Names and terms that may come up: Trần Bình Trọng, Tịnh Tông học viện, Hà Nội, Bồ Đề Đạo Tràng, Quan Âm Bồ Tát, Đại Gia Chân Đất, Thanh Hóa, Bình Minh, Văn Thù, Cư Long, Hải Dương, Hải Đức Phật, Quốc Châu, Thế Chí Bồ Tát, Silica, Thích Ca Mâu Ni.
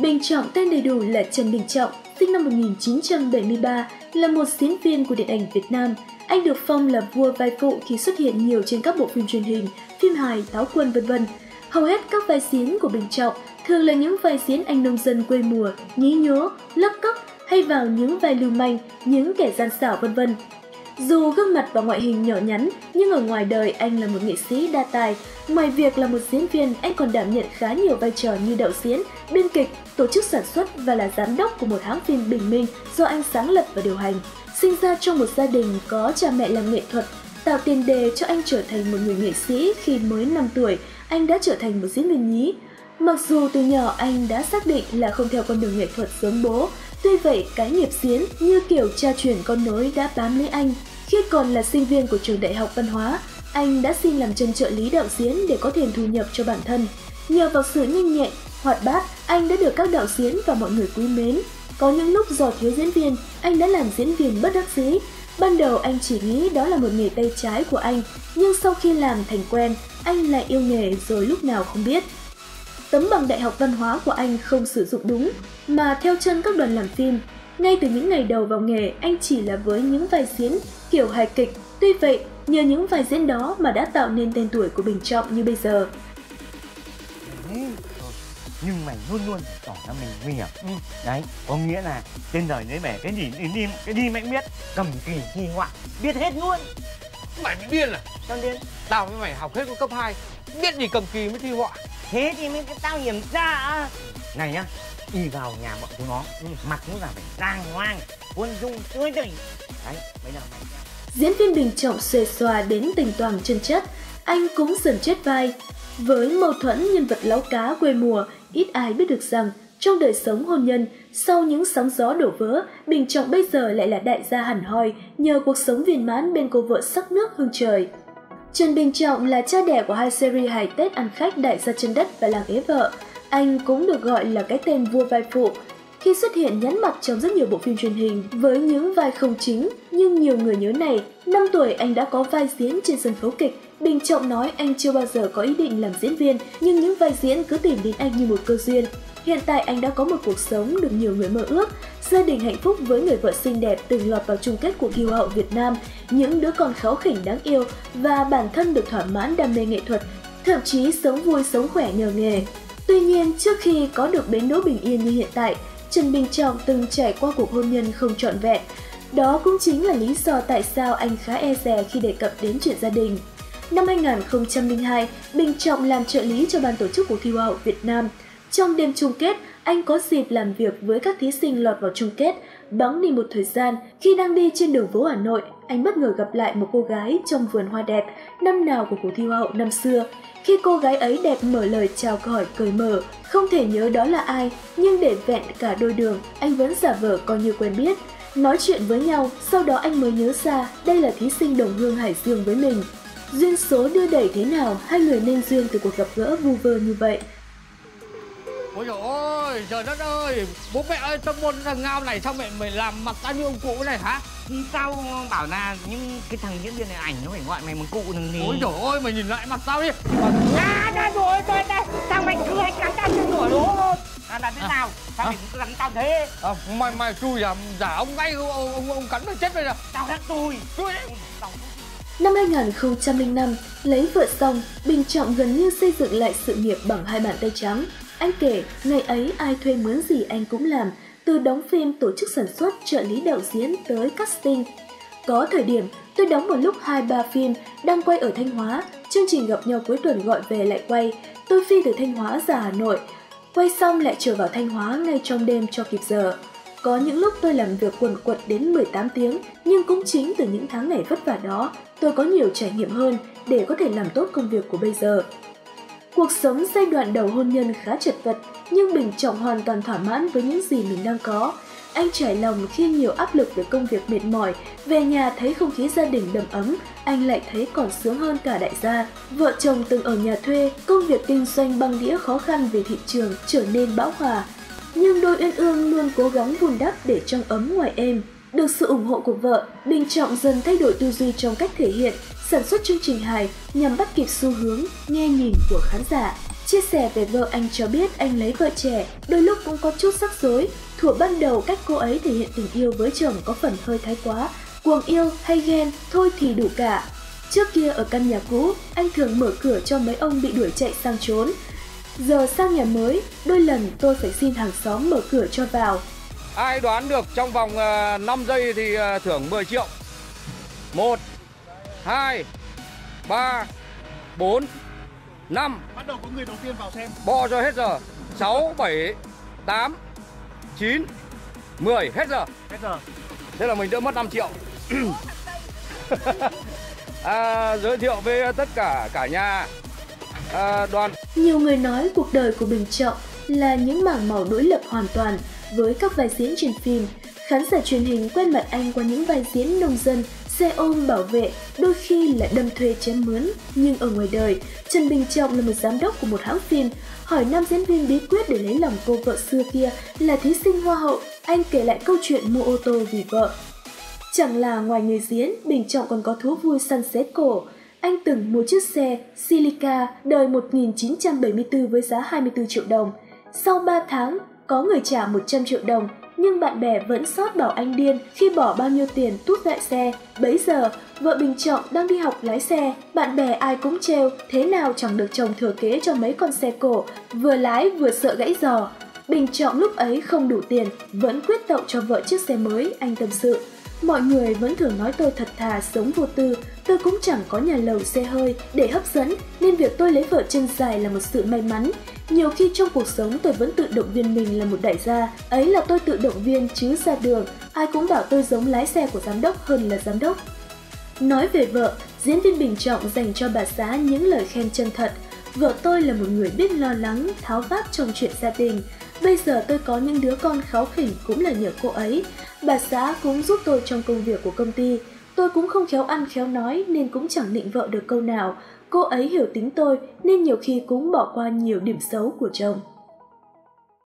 Bình Trọng tên đầy đủ là Trần Bình Trọng, sinh năm 1973, là một diễn viên của điện ảnh Việt Nam. Anh được phong là vua vai phụ khi xuất hiện nhiều trên các bộ phim truyền hình, phim hài, táo quân v.v. Hầu hết các vai diễn của Bình Trọng thường là những vai diễn anh nông dân quê mùa, nhí nhố, lóc cóc hay vào những vai lưu manh, những kẻ gian xảo v.v. Dù gương mặt và ngoại hình nhỏ nhắn, nhưng ở ngoài đời anh là một nghệ sĩ đa tài. Ngoài việc là một diễn viên, anh còn đảm nhận khá nhiều vai trò như đạo diễn, biên kịch, tổ chức sản xuất và là giám đốc của một hãng phim Bình Minh do anh sáng lập và điều hành. Sinh ra trong một gia đình có cha mẹ làm nghệ thuật, tạo tiền đề cho anh trở thành một người nghệ sĩ, khi mới 5 tuổi, anh đã trở thành một diễn viên nhí. Mặc dù từ nhỏ anh đã xác định là không theo con đường nghệ thuật giống bố, tuy vậy cái nghiệp diễn như kiểu cha truyền con nối đã bám lấy anh. Khi còn là sinh viên của trường Đại học Văn hóa, anh đã xin làm chân trợ lý đạo diễn để có thêm thu nhập cho bản thân. Nhờ vào sự nhanh nhẹn, hoạt bát, anh đã được các đạo diễn và mọi người quý mến. Có những lúc do thiếu diễn viên, anh đã làm diễn viên bất đắc dĩ. Ban đầu anh chỉ nghĩ đó là một nghề tay trái của anh, nhưng sau khi làm thành quen, anh lại yêu nghề rồi lúc nào không biết. Tấm bằng Đại học Văn hóa của anh không sử dụng đúng, mà theo chân các đoàn làm phim. Ngay từ những ngày đầu vào nghề, anh chỉ là với những vai diễn kiểu hài kịch. Tuy vậy, nhờ những vai diễn đó mà đã tạo nên tên tuổi của Bình Trọng như bây giờ. Nhưng mày luôn luôn tỏ ra mình nguy hiểm. Đấy, có nghĩa là trên đời đấy mày cái gì cái gì mày biết, cầm kỳ thi họa, biết hết luôn. Mày bị điên à? Sao điên? Tao với mày học hết của cấp 2, biết gì cầm kỳ mới thi họa. Thế thì mới tao hiểm ra. Này nhá, đi vào nhà bọn chúng nó, mặt cũng là phải giang hoang, quân dung tươi tỉnh. Đấy, bây giờ mày... Diễn viên Bình Trọng xuề xòa đến tình toàn chân chất, anh cũng dần chết vai. Với mâu thuẫn nhân vật láo cá quê mùa, ít ai biết được rằng trong đời sống hôn nhân, sau những sóng gió đổ vỡ, Bình Trọng bây giờ lại là đại gia hẳn hoi nhờ cuộc sống viên mãn bên cô vợ sắc nước hương trời. Trần Bình Trọng là cha đẻ của hai series hài Tết ăn khách Đại gia chân đất và Làng ế vợ. Anh cũng được gọi là cái tên vua vai phụ khi xuất hiện nhắn mặt trong rất nhiều bộ phim truyền hình với những vai không chính nhưng nhiều người nhớ này. 5 tuổi anh đã có vai diễn trên sân khấu kịch. Bình Trọng nói anh chưa bao giờ có ý định làm diễn viên, nhưng những vai diễn cứ tìm đến anh như một cơ duyên. Hiện tại anh đã có một cuộc sống được nhiều người mơ ước, gia đình hạnh phúc với người vợ xinh đẹp từng lọt vào chung kết của Hoa hậu Việt Nam, những đứa con kháu khỉnh đáng yêu và bản thân được thỏa mãn đam mê nghệ thuật, thậm chí sống vui sống khỏe nhờ nghề. Tuy nhiên, trước khi có được bến đỗ bình yên như hiện tại, Trần Bình Trọng từng trải qua cuộc hôn nhân không trọn vẹn. Đó cũng chính là lý do tại sao anh khá e dè khi đề cập đến chuyện gia đình. Năm 2002, Bình Trọng làm trợ lý cho ban tổ chức cuộc thi Hoa hậu Việt Nam. Trong đêm chung kết, anh có dịp làm việc với các thí sinh lọt vào chung kết. Bẵng đi một thời gian, khi đang đi trên đường phố Hà Nội, anh bất ngờ gặp lại một cô gái trong vườn hoa đẹp năm nào của cuộc thi Hoa hậu năm xưa. Khi cô gái ấy đẹp mở lời chào hỏi cởi mở, không thể nhớ đó là ai, nhưng để vẹn cả đôi đường, anh vẫn giả vờ coi như quen biết. Nói chuyện với nhau, sau đó anh mới nhớ ra đây là thí sinh đồng hương Hải Dương với mình. Duyên số đưa đẩy thế nào, hai người nên duyên từ cuộc gặp gỡ vu vơ như vậy. Ôi trời ơi, trời đất ơi, bố mẹ ơi, tao muốn thằng Ngao này sao mẹ mày làm mặt tao như ông cụ này hả? Tao bảo là những cái thằng diễn viên này ảnh nó phải gọi mày bằng cụ thằng gì. Ôi trời ơi, mày nhìn lại mặt tao đi. À, đây rồi, đây đây, sao mày cứ hay cắn tao như nổi lố? Là thế nào? Sao mày cứ cắn tao thế? Mày chui giả ông ngay, ông cắn mày chết bây giờ. Tao đã chui. Năm 2005, lấy vợ xong, Bình Trọng gần như xây dựng lại sự nghiệp bằng hai bàn tay trắng. Anh kể, ngày ấy ai thuê mướn gì anh cũng làm, từ đóng phim, tổ chức sản xuất, trợ lý đạo diễn tới casting. Có thời điểm, tôi đóng một lúc 2-3 phim, đang quay ở Thanh Hóa, chương trình gặp nhau cuối tuần gọi về lại quay. Tôi phi từ Thanh Hóa ra Hà Nội, quay xong lại trở vào Thanh Hóa ngay trong đêm cho kịp giờ. Có những lúc tôi làm việc quần quật đến 18 tiếng, nhưng cũng chính từ những tháng ngày vất vả đó, tôi có nhiều trải nghiệm hơn để có thể làm tốt công việc của bây giờ. Cuộc sống giai đoạn đầu hôn nhân khá chật vật, nhưng Bình Trọng hoàn toàn thỏa mãn với những gì mình đang có. Anh trải lòng khi nhiều áp lực về công việc mệt mỏi, về nhà thấy không khí gia đình đầm ấm, anh lại thấy còn sướng hơn cả đại gia. Vợ chồng từng ở nhà thuê, công việc kinh doanh băng đĩa khó khăn về thị trường trở nên bão hòa. Nhưng đôi uyên ương luôn cố gắng vun đắp để trong ấm ngoài êm. Được sự ủng hộ của vợ, Bình Trọng dần thay đổi tư duy trong cách thể hiện, sản xuất chương trình hài nhằm bắt kịp xu hướng, nghe nhìn của khán giả. Chia sẻ về vợ, anh cho biết anh lấy vợ trẻ, đôi lúc cũng có chút rắc rối. Thuở ban đầu cách cô ấy thể hiện tình yêu với chồng có phần hơi thái quá, cuồng yêu hay ghen, thôi thì đủ cả. Trước kia ở căn nhà cũ, anh thường mở cửa cho mấy ông bị đuổi chạy sang trốn. Giờ sang nhà mới, đôi lần tôi phải xin hàng xóm mở cửa cho vào. Ai đoán được trong vòng 5 giây thì thưởng 10 triệu. 1, 2, 3, 4, 5. Bắt đầu có người đầu tiên vào xem. Bò cho hết giờ. 6, 7, 8, 9, 10. Hết giờ. Hết giờ. Thế là mình đỡ mất 5 triệu. Giới thiệu với tất cả nhà đoàn. Nhiều người nói cuộc đời của Bình Trọng là những mảng màu đối lập hoàn toàn với các vai diễn trên phim. Khán giả truyền hình quen mặt anh qua những vai diễn nông dân, xe ôm, bảo vệ, đôi khi là đâm thuê chém mướn. Nhưng ở ngoài đời, Trần Bình Trọng là một giám đốc của một hãng phim. Hỏi nam diễn viên bí quyết để lấy lòng cô vợ xưa kia là thí sinh hoa hậu, anh kể lại câu chuyện mua ô tô vì vợ. Chẳng là ngoài nghề diễn, Bình Trọng còn có thú vui săn xé cổ. Anh từng mua chiếc xe Silica đời 1974 với giá 24 triệu đồng. Sau 3 tháng, có người trả 100 triệu đồng, nhưng bạn bè vẫn sót bảo anh điên khi bỏ bao nhiêu tiền tút lại xe. Bấy giờ, vợ Bình Trọng đang đi học lái xe. Bạn bè ai cũng trêu, thế nào chẳng được chồng thừa kế cho mấy con xe cổ, vừa lái vừa sợ gãy giò. Bình Trọng lúc ấy không đủ tiền, vẫn quyết tậu cho vợ chiếc xe mới, anh tâm sự. Mọi người vẫn thường nói tôi thật thà, sống vô tư, tôi cũng chẳng có nhà lầu xe hơi để hấp dẫn, nên việc tôi lấy vợ chân dài là một sự may mắn. Nhiều khi trong cuộc sống tôi vẫn tự động viên mình là một đại gia, ấy là tôi tự động viên chứ ra đường, ai cũng bảo tôi giống lái xe của giám đốc hơn là giám đốc. Nói về vợ, diễn viên Bình Trọng dành cho bà xã những lời khen chân thật. Vợ tôi là một người biết lo lắng, tháo vát trong chuyện gia đình. Bây giờ tôi có những đứa con kháu khỉnh cũng là nhờ cô ấy. Bà xã cũng giúp tôi trong công việc của công ty. Tôi cũng không khéo ăn khéo nói nên cũng chẳng nịnh vợ được câu nào. Cô ấy hiểu tính tôi nên nhiều khi cũng bỏ qua nhiều điểm xấu của chồng.